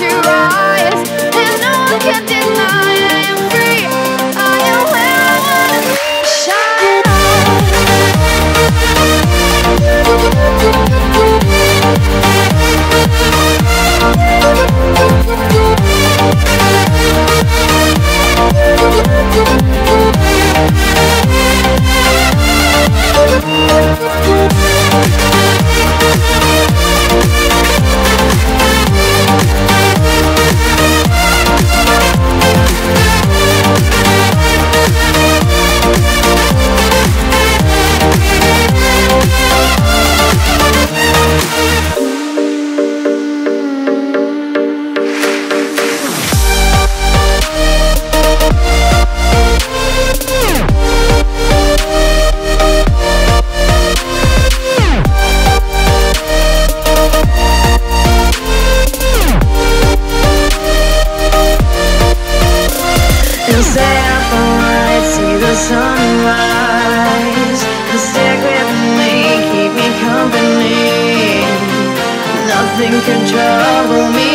around your eyes, and no one can deny I am free. I am where I wanna shine sunrise. Stick with me, keep me company. Nothing can trouble me.